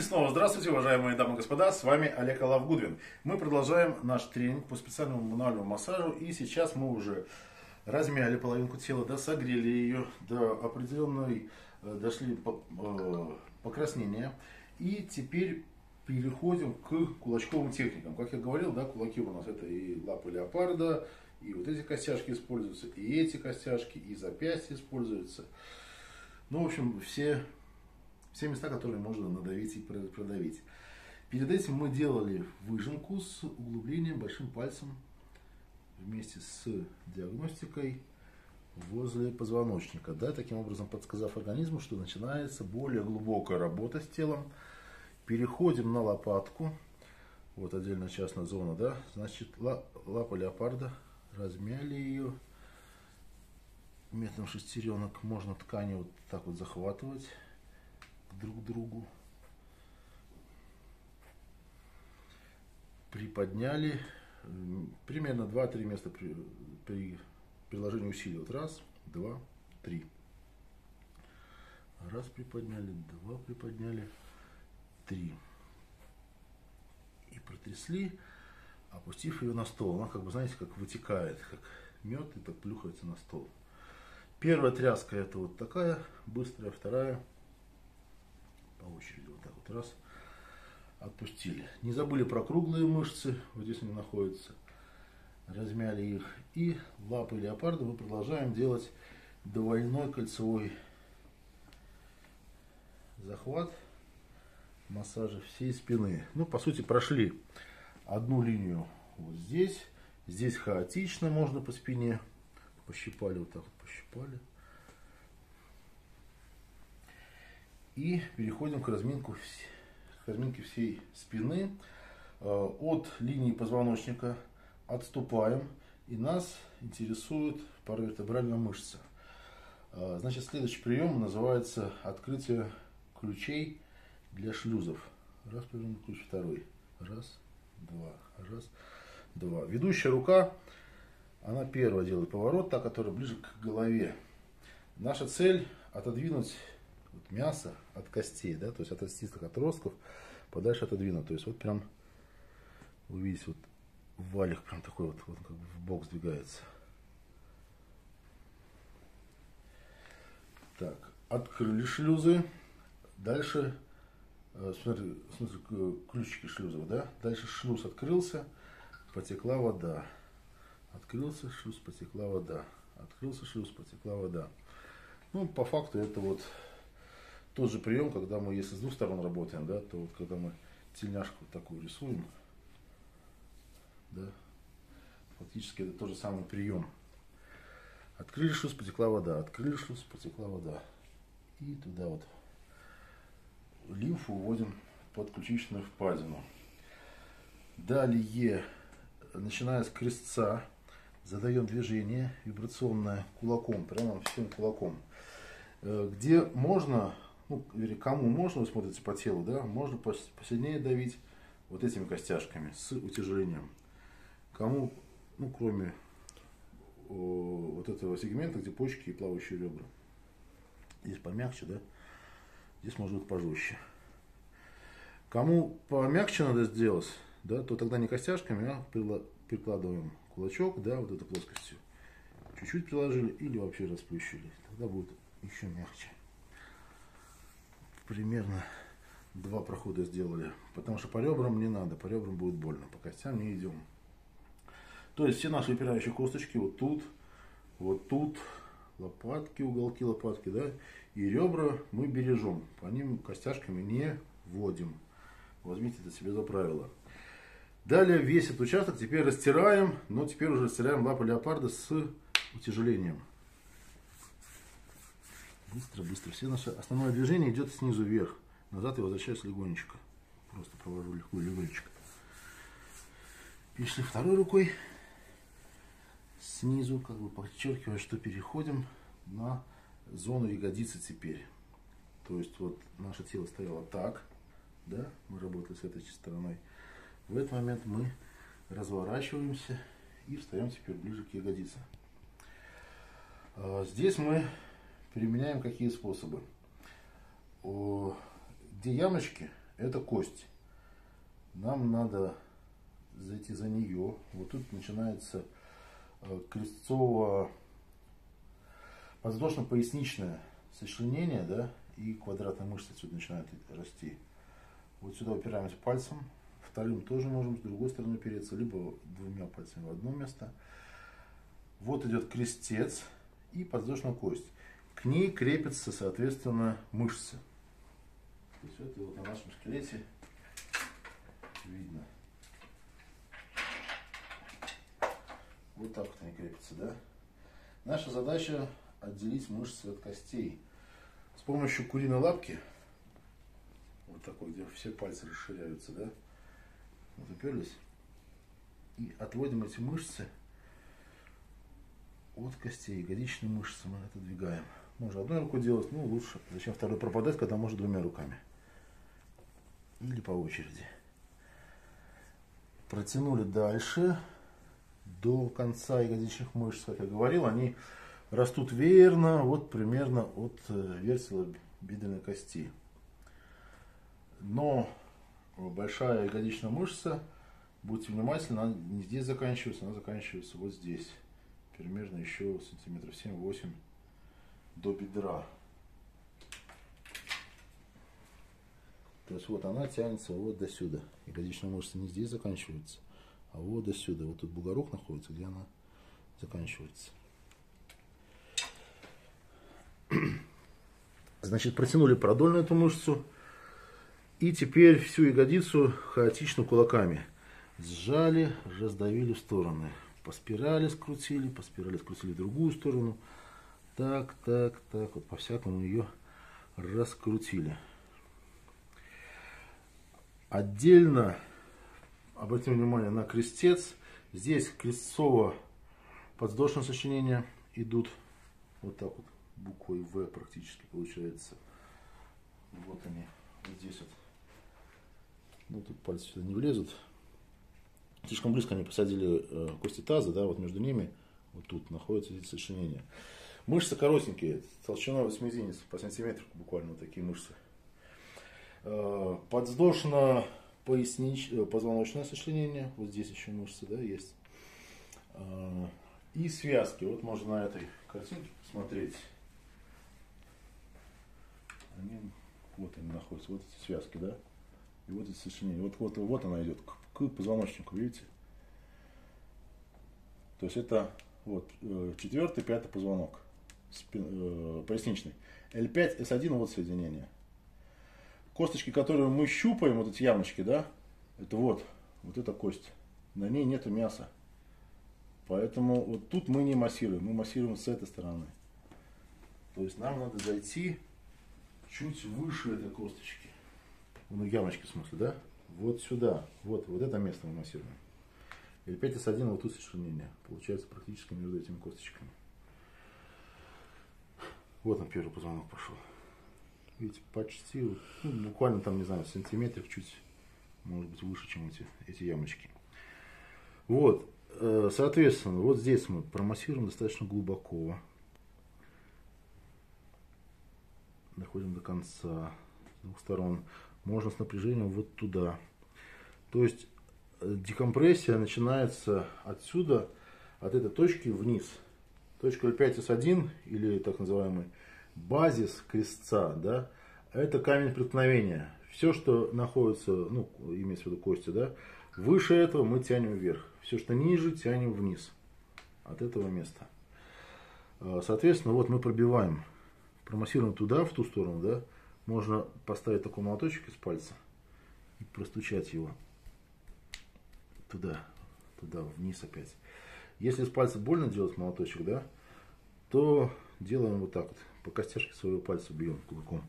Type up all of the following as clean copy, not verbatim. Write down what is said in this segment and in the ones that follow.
И снова здравствуйте, уважаемые дамы и господа, с вами Олег Олаф Гудвин. Мы продолжаем наш тренинг по специальному мануальному массажу. И сейчас мы уже размяли половинку тела, да, согрели ее до определенной, дошли покраснения. И теперь переходим к кулачковым техникам. Как я говорил, да, кулаки у нас это и лапы леопарда, и вот эти костяшки используются, и эти костяшки, и запястья используются. Ну, в общем, все места, которые можно надавить и продавить. Перед этим мы делали выжимку с углублением большим пальцем вместе с диагностикой возле позвоночника, да, таким образом подсказав организму, что начинается более глубокая работа с телом. Переходим на лопатку. Вот отдельно частная зона, да. Значит, лапа леопарда. Размяли ее. Методом шестеренок можно ткани вот так вот захватывать друг к другу. Приподняли. Примерно 2-3 места при приложении усилий. Вот раз, два, три. Раз приподняли, два приподняли, три. И протрясли, опустив ее на стол. Она, как бы, знаете, как вытекает, как мед, и так плюхается на стол. Первая тряска это вот такая, быстрая, вторая. По очереди вот так вот раз. Отпустили. Не забыли про круглые мышцы. Вот здесь они находятся. Размяли их. И лапы леопарда мы продолжаем делать двойной кольцевой захват массажа всей спины. Ну, по сути, прошли одну линию вот здесь. Здесь хаотично можно по спине. Пощипали вот так вот, пощипали. И переходим к разминке всей спины. От линии позвоночника отступаем. И нас интересует паравертебральная мышца. Значит, следующий прием называется открытие ключей для шлюзов. Раз, повернул ключ, второй. Раз, два, раз, два. Ведущая рука, она первая делает поворот, та, которая ближе к голове. Наша цель отодвинуть вот мясо от костей, да, то есть от остистых отростков подальше отодвинуть. То есть вот прям, вы видите, вот валик прям такой вот, вот как бы в бок сдвигается. Так, открыли шлюзы. Дальше, в смысле, ключики шлюзов, да? Дальше шлюз открылся, потекла вода. Открылся шлюз, потекла вода. Открылся шлюз, потекла вода. Ну, по факту это вот тот же прием, когда мы, если с двух сторон работаем, да, то вот когда мы тельняшку такую рисуем, да, фактически это тот же самый прием. Открыли шлюз, потекла вода. Открыли шлюз, потекла вода. И туда вот лимфу уводим под ключичную впадину. Далее, начиная с крестца, задаем движение вибрационное кулаком, прямо всем кулаком. Где можно, ну, кому можно, вы смотрите по телу, да, можно посильнее давить вот этими костяшками с утяжелением. Кому, ну, кроме вот этого сегмента, где почки и плавающие ребра. Здесь помягче, да? Здесь может быть пожестче. Кому помягче надо сделать, да, то тогда не костяшками, а прикладываем кулачок, да, вот этой плоскостью. Чуть-чуть приложили или вообще расплющили. Тогда будет еще мягче. Примерно два прохода сделали. Потому что по ребрам не надо, по ребрам будет больно. По костям не идем. То есть все наши выпирающие косточки вот тут, лопатки, уголки лопатки, да, и ребра мы бережем, по ним костяшками не вводим. Возьмите это себе за правило. Далее весь этот участок теперь растираем, но теперь уже растираем лапы леопарда с утяжелением. Быстро, быстро. Все наше основное движение идет снизу вверх. Назад я возвращаюсь легонечко. Просто провожу легкую легонечко. Перешли второй рукой. Снизу, как бы подчеркивая, что переходим на зону ягодицы теперь. То есть вот наше тело стояло так, да, мы работали с этой стороной. В этот момент мы разворачиваемся и встаем теперь ближе к ягодице. Здесь мы применяем какие способы? Где ямочки, Это кость. Нам надо зайти за нее. Вот тут начинается крестцово-подвздошно-поясничное сочленение, да, и квадратные мышцы отсюда начинают расти. Вот сюда упираемся пальцем, вторым тоже можем с другой стороны упереться, либо двумя пальцами в одно место. Вот идет крестец и подвздошная кость. К ней крепятся, соответственно, мышцы. То есть это вот на нашем скелете видно. Вот так вот они крепятся, да? Наша задача — отделить мышцы от костей. С помощью куриной лапки, вот такой, где все пальцы расширяются, да? Вот уперлись. И отводим эти мышцы от костей. Ягодичные мышцы мы отодвигаем. Можно одной рукой делать, но лучше. Зачем второй пропадать, когда можно двумя руками? Или по очереди. Протянули дальше. До конца ягодичных мышц, как я говорил, они растут веерно, вот примерно от вертела бедренной кости. Но большая ягодичная мышца, будьте внимательны, она не здесь заканчивается, она заканчивается вот здесь. Примерно еще сантиметров 7-8 до бедра. То есть вот она тянется вот до сюда. Ягодичная мышца не здесь заканчивается, а вот до сюда. Вот тут бугорок находится, где она заканчивается. Значит, протянули продольную эту мышцу. И теперь всю ягодицу хаотично кулаками сжали, раздавили в стороны. По спирали скрутили в другую сторону. Так, так, так. Вот по-всякому ее раскрутили. Отдельно обратим внимание на крестец. Здесь крестцово-подвздошное сочленение идут. Вот так вот, буквой В практически получается. Вот они. Вот здесь вот. Ну, тут пальцы сюда не влезут. Слишком близко они посадили кости таза, да, вот между ними. Вот тут находится здесь сочленение. Мышцы коротенькие, толщиной 8 мизинец, по сантиметру буквально вот такие мышцы. Подвздошно позвоночное сочленение, вот здесь еще мышцы, да, есть. И связки, вот можно на этой картинке посмотреть. Они, вот они находятся, вот эти связки, да, и вот эти сочленения. Вот она идет к позвоночнику, видите? То есть это вот 4-5 позвонок, поясничный. L5S1 вот соединение. Косточки, которые мы щупаем, вот эти ямочки, да, это вот эта кость. На ней нету мяса. Поэтому вот тут мы не массируем, мы массируем с этой стороны. То есть нам надо зайти чуть выше этой косточки. Ну, ямочки в смысле, да? Вот сюда, вот это место мы массируем. И 5S1 вот тут сочленение. Получается практически между этими косточками. Вот он, первый позвонок пошел. Видите, почти, ну, буквально там, не знаю, сантиметров чуть, может быть, выше, чем эти ямочки. Вот, соответственно, вот здесь мы промассируем достаточно глубоко. Доходим до конца, с двух сторон. Можно с напряжением вот туда. То есть декомпрессия начинается отсюда, от этой точки вниз. Точка L5S1, или так называемый базис крестца, да, это камень преткновения. Все, что находится, ну, имеется в виду кости, да, выше этого мы тянем вверх. Все, что ниже, тянем вниз от этого места. Соответственно, вот мы пробиваем, промассируем туда, в ту сторону, да. Можно поставить такой молоточек из пальца и простучать его туда, туда, вниз опять. Если из пальца больно делать молоточек, да, то делаем вот так вот. По костяшке своего пальца бьем кулаком.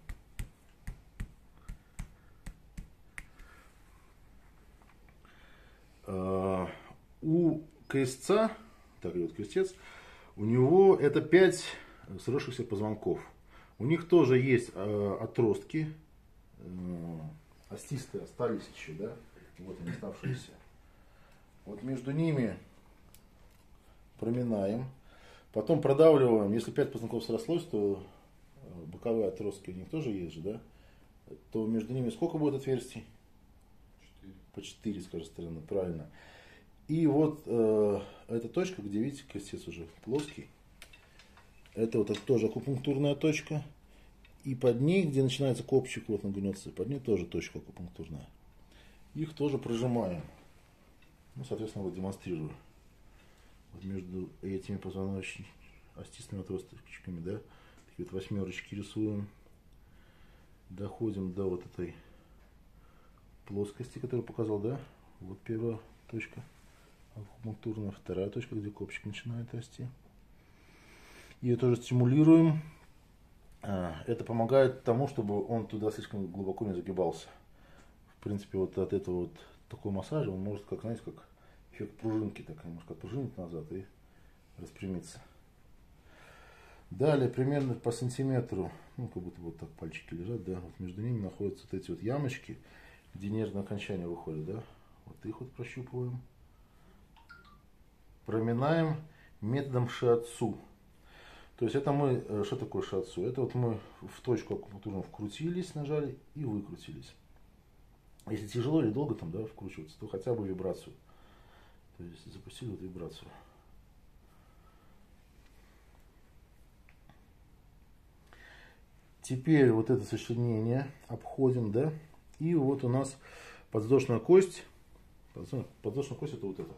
У крестца, так идет крестец, у него это 5 сросшихся позвонков. У них тоже есть отростки, остистые остались еще, да? Вот они, оставшиеся. Вот между ними проминаем. Потом продавливаем, если 5 позвонков срослось, то боковые отростки у них тоже есть же, да? то между ними сколько будет отверстий? 4. По 4 с каждой стороны, правильно. И вот эта точка, где, видите, крестец уже плоский. Это вот это тоже акупунктурная точка. И под ней, где начинается копчик, вот он гнется, под ней тоже точка акупунктурная. Их тоже прожимаем. Ну, соответственно, вот демонстрирую. Вот между этими позвоночными остистыми отросточками, да, такие вот восьмерочки рисуем. Доходим до вот этой плоскости, которую показал, да. Вот первая точка акупунктурная, вторая точка, где копчик начинает расти. Ее тоже стимулируем. Это помогает тому, чтобы он туда слишком глубоко не загибался. В принципе, вот от этого вот такого массажа он может, как, знаете, как эффект пружинки, так немножко отпружинить назад и распрямиться. Далее примерно по сантиметру, ну как будто вот так пальчики лежат, да, вот между ними находятся вот эти вот ямочки, где нервное окончание выходит, да. Вот их вот прощупываем. Проминаем методом шиацу. То есть это мы, что такое шиацу? Это вот мы в точку акупунктурную вкрутились, нажали и выкрутились. Если тяжело или долго там, да, вкручиваться, то хотя бы вибрацию. То есть запустили вот вибрацию. Теперь вот это сочленение обходим, да. И вот у нас подвздошная кость. Подвздошная кость — это вот это.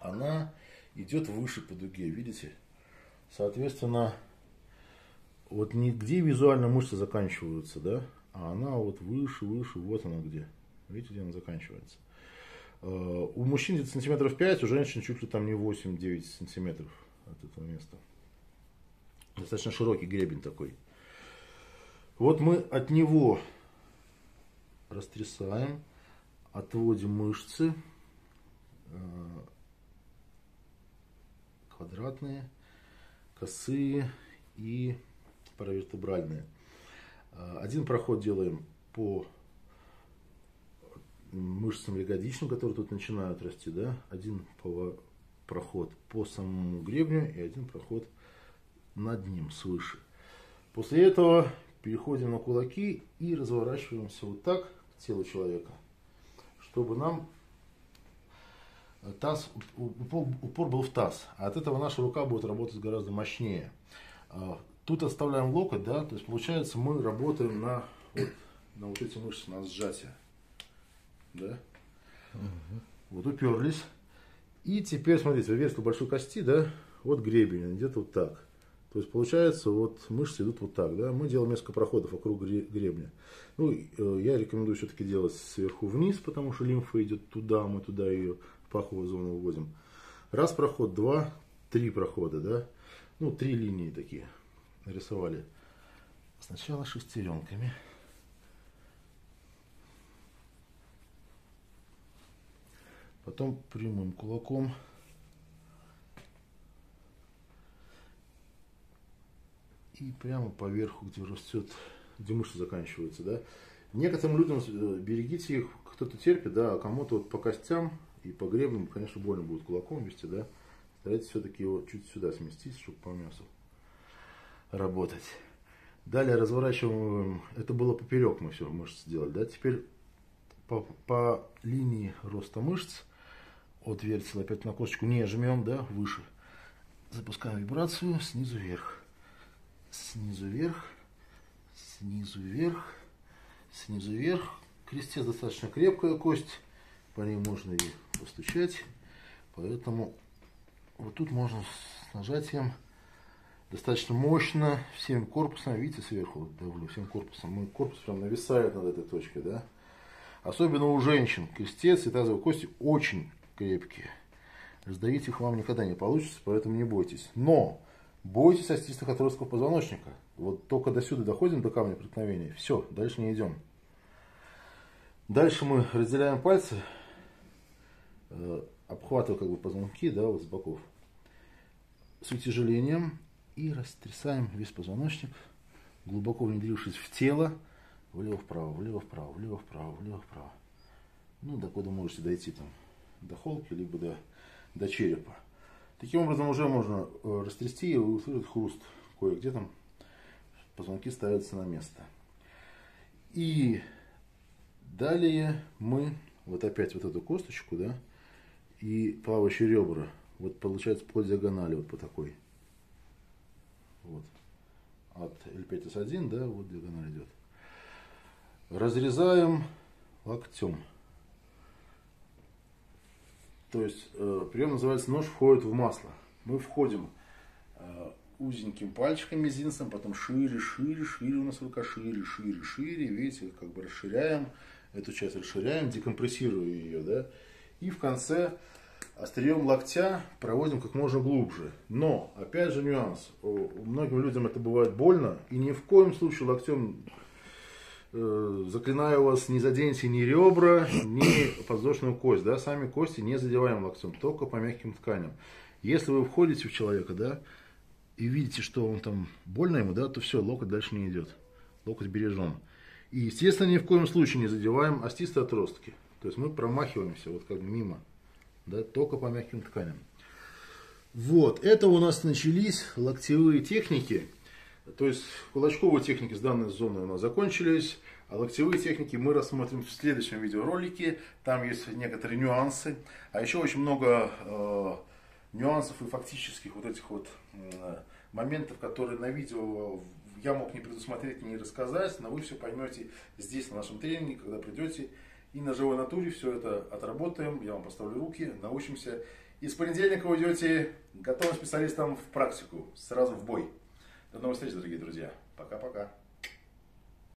Она идет выше по дуге, видите? Соответственно, вот нигде визуально мышцы заканчиваются, да, а она вот выше, выше, вот она где. Видите, где она заканчивается. У мужчин где-то сантиметров 5, у женщин чуть ли там не 8-9 сантиметров от этого места. Достаточно широкий гребень такой. Вот мы от него растрясаем, отводим мышцы квадратные, косые и паравертебральные. Один проход делаем по мышцам ягодичным, которые тут начинают расти, да? Один проход по самому гребню и один проход над ним, свыше. После этого переходим на кулаки и разворачиваемся вот так к телу человека, чтобы нам таз, упор был в таз, а от этого наша рука будет работать гораздо мощнее. Тут оставляем локоть, да, то есть получается мы работаем на вот эти мышцы, на сжатие, да. Вот уперлись, и теперь смотрите, вверх по большой кости, да, вот гребень идет вот так, то есть получается вот мышцы идут вот так, да, мы делаем несколько проходов вокруг гребня. Ну, я рекомендую все-таки делать сверху вниз, потому что лимфа идет туда, мы туда ее паховую зону выводим. Раз проход, два, три прохода, да? Ну, три линии такие нарисовали. Сначала шестеренками. Потом прямым кулаком. И прямо поверху, где растет, где мышцы заканчиваются, да? Некоторым людям, берегите их, кто-то терпит, да, а кому-то вот по костям и по гребню, конечно, больно будет кулаком вести, да. Старайтесь все-таки его чуть сюда сместить, чтобы по мясу работать. Далее разворачиваем. Это было поперек, мы все мышцы сделали, да. Теперь по линии роста мышц от вертела опять на косточку не жмем, да, выше. Запускаем вибрацию снизу вверх. Снизу вверх. Снизу вверх. Снизу вверх. Крестец достаточно крепкая кость. По ней можно и постучать, поэтому вот тут можно с нажатием достаточно мощно всем корпусом, видите, сверху вот давлю, всем корпусом, мой корпус прям нависает над этой точкой, да. Особенно у женщин крестец и тазовые кости очень крепкие, раздавить их вам никогда не получится, поэтому не бойтесь. Но бойтесь остистых отростков позвоночника, вот только до сюда доходим, до камня преткновения, все, дальше не идем. Дальше мы разделяем пальцы, обхватывая как бы позвонки, да, вот с боков, с утяжелением, и растрясаем весь позвоночник, глубоко внедрившись в тело, влево-вправо, влево-вправо, влево-вправо, влево-вправо. Ну, до куда можете дойти там, до холки, либо до черепа. Таким образом уже можно растрясти и услышать хруст, кое-где там позвонки ставятся на место. И далее мы вот опять вот эту косточку, да, и плавающие ребра. Вот получается по диагонали, вот по такой. Вот. От L5S1, да, вот диагональ идет. Разрезаем локтем. То есть прием называется «Нож входит в масло». Мы входим узеньким пальчиком, мизинцем, потом шире, шире, шире, у нас рука шире, шире, шире. Видите, как бы расширяем, эту часть расширяем, декомпрессируя ее, да. И в конце острием локтя проводим как можно глубже. Но, опять же, нюанс. Многим людям это бывает больно. И ни в коем случае локтем, заклинаю вас, не заденьте ни ребра, ни подвздошную кость. Да? Сами кости не задеваем локтем, только по мягким тканям. Если вы входите в человека, да, и видите, что он там больно ему, да, то все, локоть дальше не идет. Локоть бережем. И, естественно, ни в коем случае не задеваем остистые отростки. То есть мы промахиваемся вот как бы мимо. Да, только по мягким тканям. Вот, это у нас начались локтевые техники. То есть кулачковые техники с данной зоны у нас закончились. А локтевые техники мы рассмотрим в следующем видеоролике. Там есть некоторые нюансы. А еще очень много нюансов и фактических вот этих вот моментов, которые на видео я мог не предусмотреть, не рассказать. Но вы все поймете здесь, на нашем тренинге, когда придете. И на живой натуре все это отработаем, я вам поставлю руки, научимся. И с понедельника уйдете готовым специалистом в практику, сразу в бой. До новых встреч, дорогие друзья. Пока-пока.